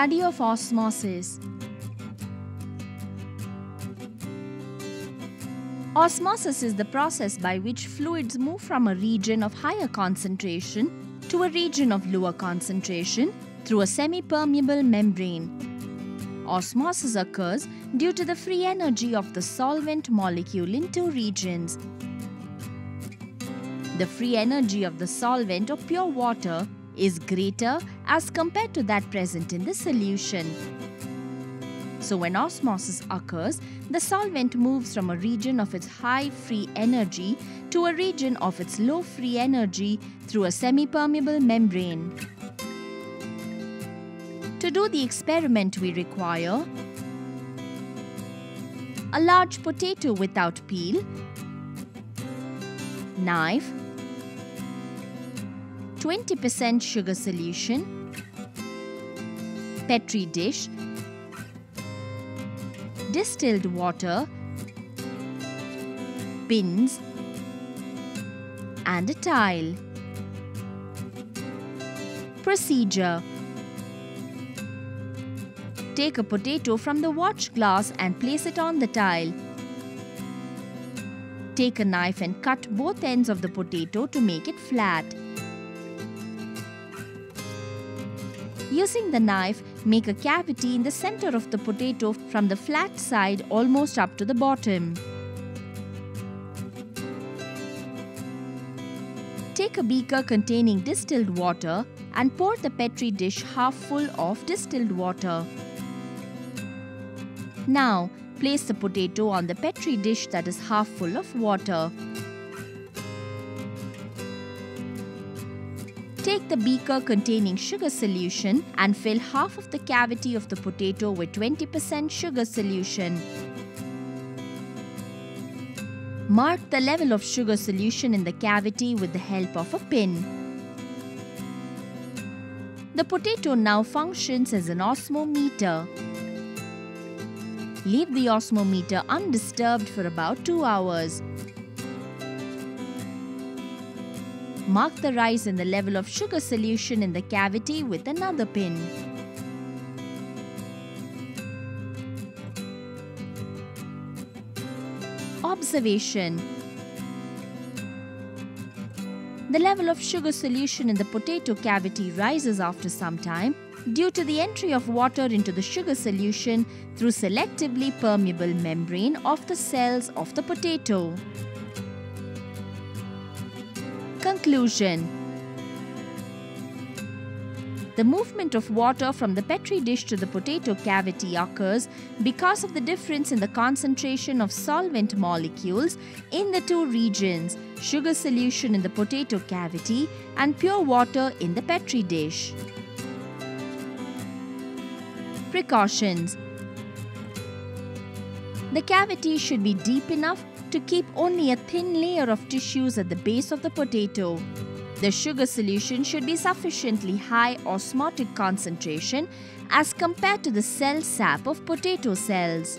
study of osmosis. Osmosis is the process by which fluids move from a region of higher concentration to a region of lower concentration through a semi-permeable membrane. Osmosis occurs due to the free energy of the solvent molecule in two regions. The free energy of the solvent or pure water is greater as compared to that present in the solution. So when osmosis occurs, the solvent moves from a region of its high free energy to a region of its low free energy through a semi-permeable membrane. To do the experiment, we require a large potato without peel, knife, 20% sugar solution, Petri dish, distilled water, pins, and a tile. Procedure: take a potato from the watch glass and place it on the tile. Take a knife and cut both ends of the potato to make it flat. Using the knife, make a cavity in the center of the potato from the flat side almost up to the bottom. Take a beaker containing distilled water and pour the Petri dish half full of distilled water. Now, place the potato on the Petri dish that is half full of water. Take the beaker containing sugar solution and fill half of the cavity of the potato with 20% sugar solution. Mark the level of sugar solution in the cavity with the help of a pin. The potato now functions as an osmometer. Leave the osmometer undisturbed for about 2 hours. Mark the rise in the level of sugar solution in the cavity with another pin. Observation: the level of sugar solution in the potato cavity rises after some time due to the entry of water into the sugar solution through selectively permeable membrane of the cells of the potato. Conclusion: the movement of water from the Petri dish to the potato cavity occurs because of the difference in the concentration of solvent molecules in the two regions, sugar solution in the potato cavity and pure water in the Petri dish. Precautions: the cavity should be deep enough to keep only a thin layer of tissues at the base of the potato. The sugar solution should be sufficiently high osmotic concentration as compared to the cell sap of potato cells.